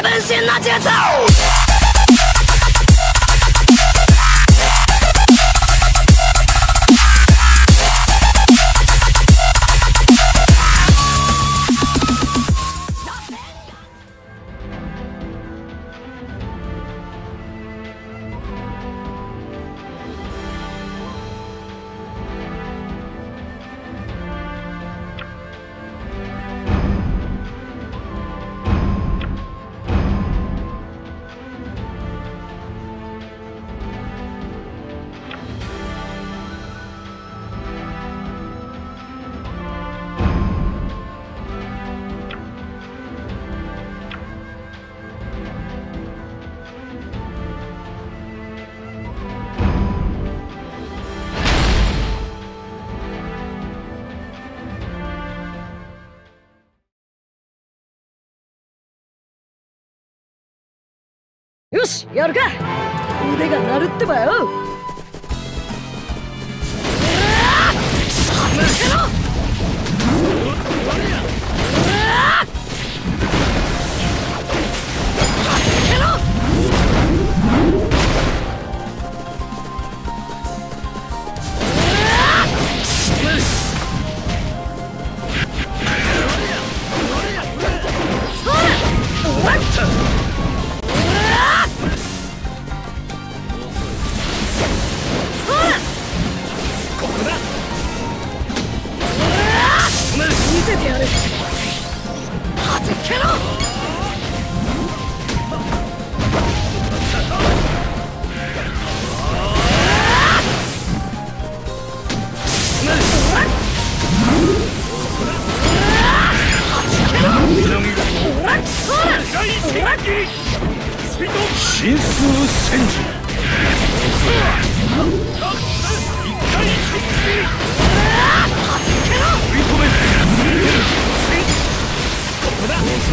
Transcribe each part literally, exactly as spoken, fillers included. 最温馨的节奏。よし、やるか。腕が鳴るってばよ。うわあ、むけろ。うわあ、神数戦士。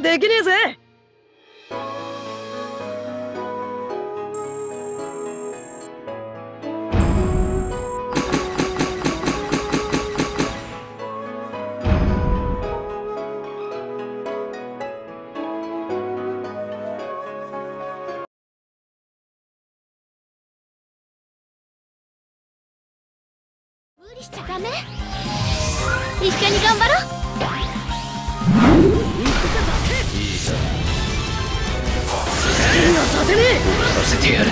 できねえぜ。無理しちゃダメ。一緒に頑張ろう。 させてやる。